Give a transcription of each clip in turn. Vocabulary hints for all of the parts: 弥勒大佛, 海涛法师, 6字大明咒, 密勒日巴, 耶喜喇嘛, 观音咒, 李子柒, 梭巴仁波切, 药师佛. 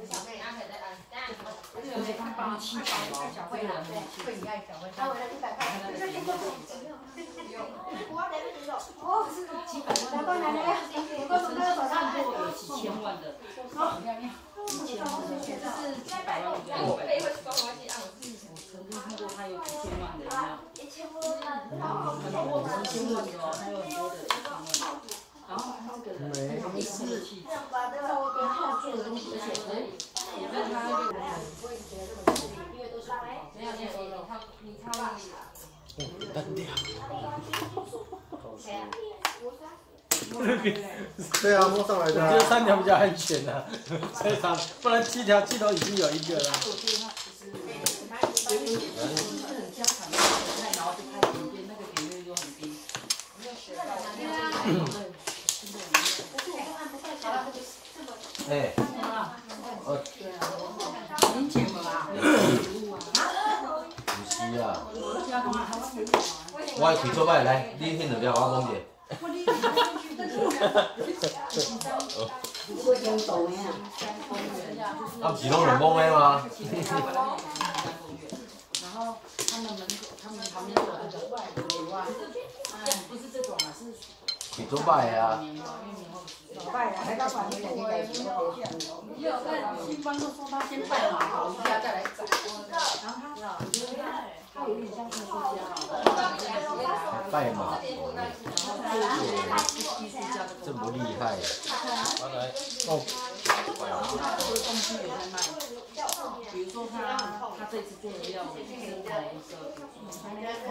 小妹，阿凯在帮小慧了，对，慧你爱小慧，那我这100块，这是够不几百万，我奶奶，我哥从那个手上做有1000万的，好漂亮，1000万，这是100万，我背回去装东西啊，我曾经看过他有1000万的，有没有？1000万的哦，还有很多的1000万。 然后他给了一丝的气，在我跟他做的东西，而且可以，你问他那个，因为都是没有见过的，他你他忘记了。单调。谁呀？对啊，摸上来的。这3条比较安全啊，这场不然7条已经有一个了。哎，你捡过啦？不是啊，我开错摆来，你听得了我讲者。啊，不是拢人帮的吗？然后他们旁边有那个外国啊，不是这种啊，是。 你做拜呀？做拜呀，还到晚年那个时候，也有在新帮都说他先拜码头一下再来宰，然后他有点像是出家，拜码头，这么厉害，哦，然后他做的东西也在卖，比如说他这次做的料理是那个。 好。他也会，他要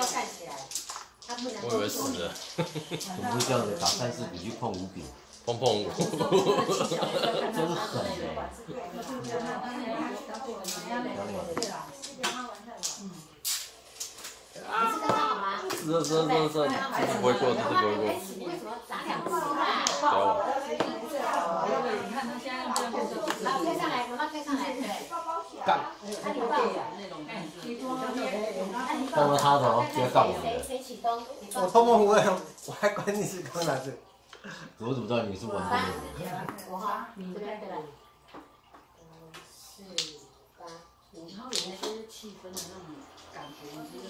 看起来。我以为死了。怎么会这样子？打三四比去碰五比，碰五，真的狠哎！啊！是，这不会过，这不会过。为什么砸两次啊？打我！你看他现在这样子，把我推上来，把我推上来，对。干！那种感觉。碰到他头，直接干我！我碰我，我还管你是干啥子？我怎么知道你是我的？我哈，这边对吧？4、8。你看我那些气氛的那种感觉，你觉得？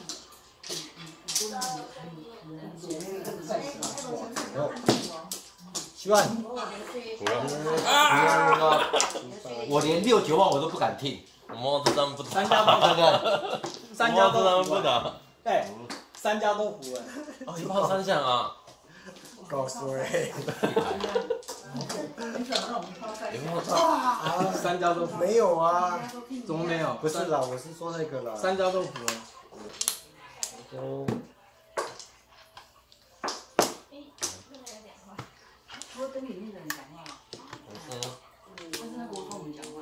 希望，我连6、9万我都不敢听，我们这张不打，三家都不打，哎，三家都服哎，哦，一炮三响啊，搞死哎，三家都没有啊，怎么没有？不是啦，我是说那个啦，三家都服。 我跟你那个人讲话了。但是他跟我们讲话。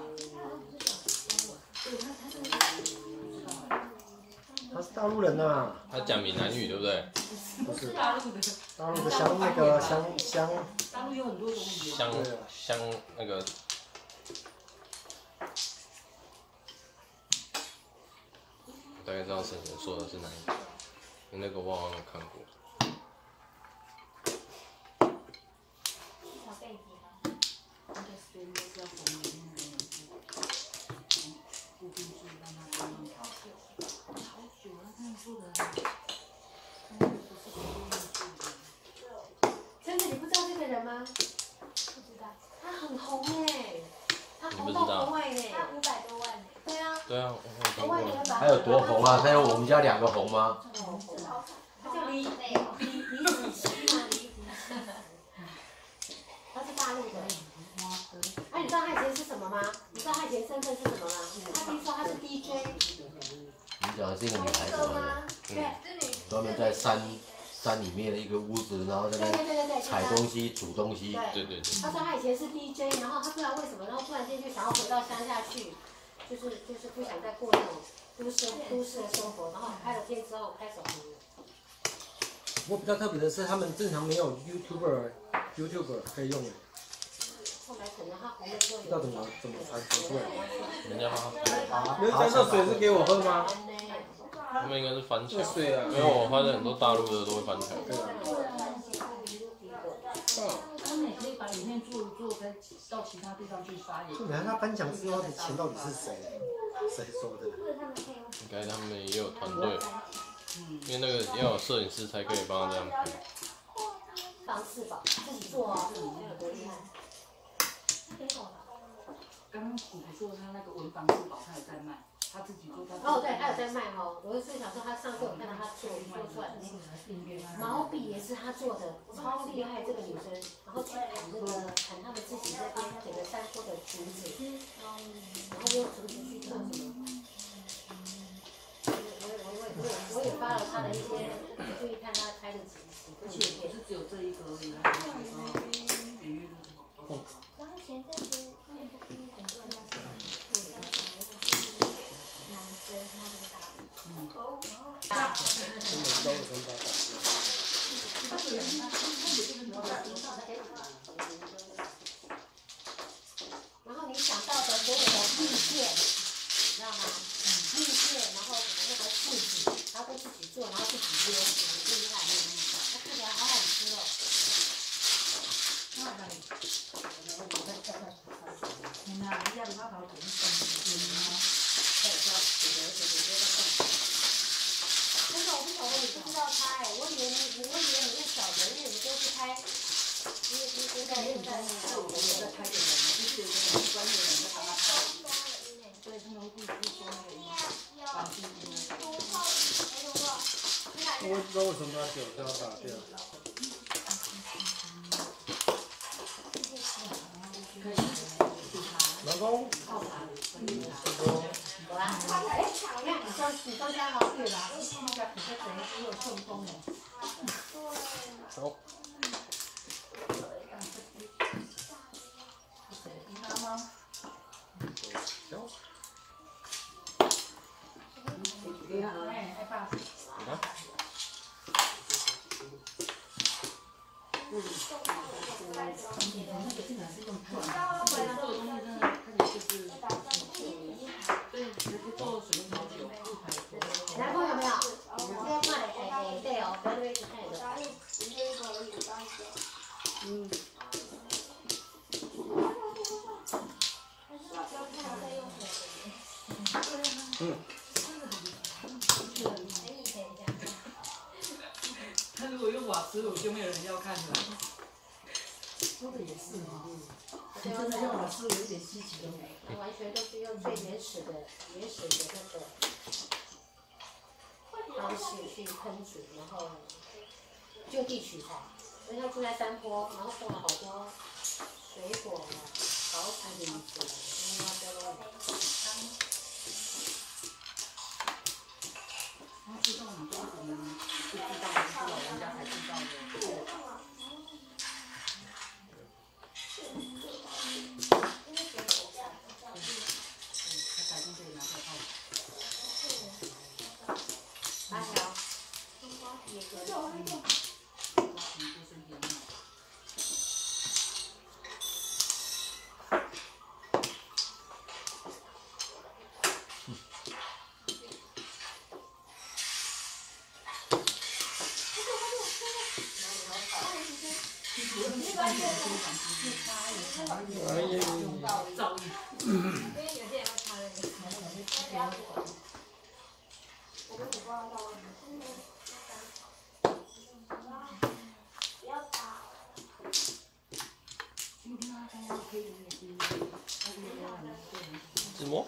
他是大陆人呐。他讲闽南语对不对？不是大陆的。大陆的香。大陆有很多种语言。香那个。 大概知道沈晨说的是哪一个，你那个我好像看过。真的，你不知道这个人吗？不知道，他很红哎，他红到国外哎，他500多万哎。 对啊，还有多红啊？还有我们家两个红吗？他叫李子柒吗？他是大陆的。哎，你知道他以前是什么吗？你知道他以前身份是什么吗？他听说他是 DJ。你讲的是一个女孩子吗？对，专门在山里面的一个屋子，然后在那采东西、煮东西。对对对。他说他以前是 DJ， 然后他不知道为什么，然后突然间就想要回到乡下去。 就是不想再过那种都市的生活，然后拍了片之后开始红了。我比较特别的是，他们正常没有 YouTuber 可以用的。后来可能他红了之后，不知道怎么才出来。人家好，你们这水是给我喝吗？他们应该是翻墙，因为我发现很多大陆的都会翻墙。嗯 可以把里面做跟到其他地方去发言。你看他颁奖之后的钱到底是谁收的？应该他们也有团队，因为那个要有摄影师才可以帮他这样拍。方式吧，自己做啊，自己没有多厉害。刚刚你说他那个文房四宝，他有在卖，他自己做他。哦，对，他有在卖哦。我就想说，他上次我看到他做出来的那个毛笔也是他做的，超厉害这个女生。 然后去砍他们自己那边整个山坡的竹子，然后用竹子去做什么？我也发了他的一些，注意看他拍的几部片，也是只有这一个而已。然后你想到的所有的绿叶，你知道吗？绿叶，然后那个树枝，然后自己做，然后自己腌，很厉害，它看起来好好吃哦。天哪，人家的花头怎么这个我不晓得，你不知道他哎，我以为你是小人，因为你都是拍，你在拍人，就是专业人在帮他拍，所以他们会自己做那个绑定的。我不知道为什么要酒要打掉。老公。哎，你刚才好对吧？ 我看那个，可是等于只有顺风的。熟。这个地方吗？行。哎，哎爸。啊？来过有没有？我这卖哎对哦，我这边看有的。嗯。嗯。他如果用瓦斯炉，就没有人要看了。说的也是哈，真的用瓦斯炉有点稀奇的。它完全都是用最原始的那个。 方式去烹煮，然后就地取材。因为他住在山坡，然后种了好多水果、草产品之类的。他知道很多我们不知道，是老人家才知道的。什么？